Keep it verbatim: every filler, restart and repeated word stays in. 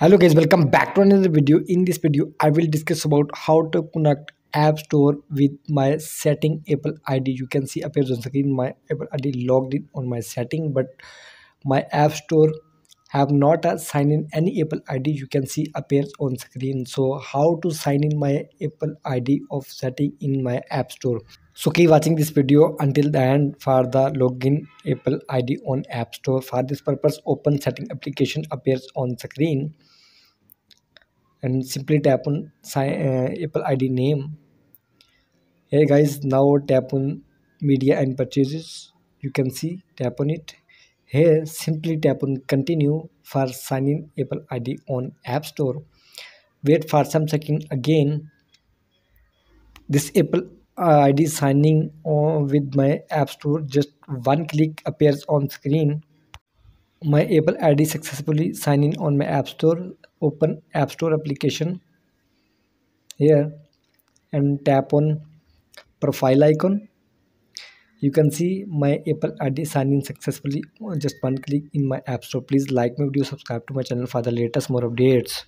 Hello guys, welcome back to another video. In this video I will discuss about how to connect App Store with my setting Apple I D. You can see appears on screen my Apple I D logged in on my setting, but my App Store have not uh, signed in any Apple I D. You can see appears on screen. So how to sign in my Apple I D of setting in my App Store? So keep watching this video until the end for the login Apple I D on App Store. For this purpose, open setting application appears on screen and simply tap on sign, uh, Apple I D name. Hey guys, now tap on media and purchases. You can see, tap on it. Here simply tap on continue for signing Apple I D on App Store. Wait for some second again. This Apple Uh, I D signing on with my App Store, just one click appears on screen. My Apple I D successfully sign in on my App Store. Open App Store application here and tap on profile icon. You can see my Apple I D sign in successfully, just one click in my App Store. Please like my video, subscribe to my channel for the latest more updates.